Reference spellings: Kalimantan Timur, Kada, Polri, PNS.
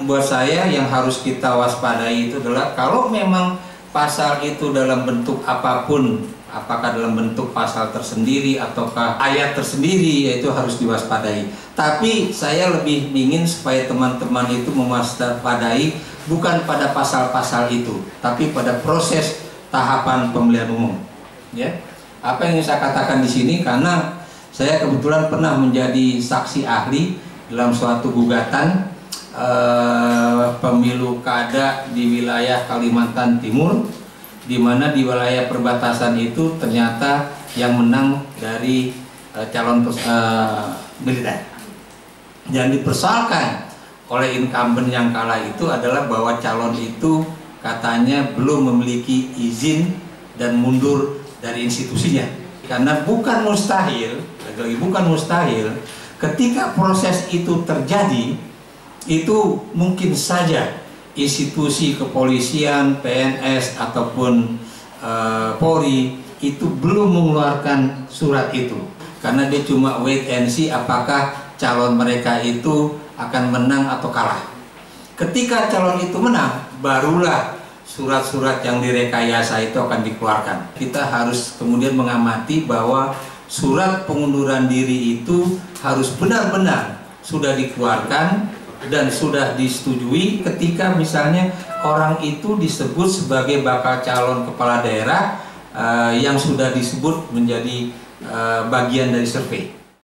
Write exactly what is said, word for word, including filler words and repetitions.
Buat saya yang harus kita waspadai itu adalah kalau memang pasal itu dalam bentuk apapun, apakah dalam bentuk pasal tersendiri ataukah ayat tersendiri, yaitu harus diwaspadai. Tapi saya lebih ingin supaya teman-teman itu mewaspadai bukan pada pasal-pasal itu, tapi pada proses tahapan pemilihan umum. Ya, apa yang saya katakan di sini karena saya kebetulan pernah menjadi saksi ahli dalam suatu gugatan Uh, pemilu Kada di wilayah Kalimantan Timur, di mana di wilayah perbatasan itu ternyata yang menang dari uh, calon uh, militer. Yang dipersoalkan oleh incumbent yang kalah itu adalah bahwa calon itu katanya belum memiliki izin dan mundur dari institusinya. Karena bukan mustahil, lagi-lagi bukan mustahil, ketika proses itu terjadi, itu mungkin saja institusi kepolisian, P N S ataupun e, Polri itu belum mengeluarkan surat itu karena dia cuma wait and see apakah calon mereka itu akan menang atau kalah. Ketika calon itu menang, barulah surat-surat yang direkayasa itu akan dikeluarkan. Kita harus kemudian mengamati bahwa surat pengunduran diri itu harus benar-benar sudah dikeluarkan dan sudah disetujui ketika misalnya orang itu disebut sebagai bakal calon kepala daerah uh, yang sudah disebut menjadi uh, bagian dari survei.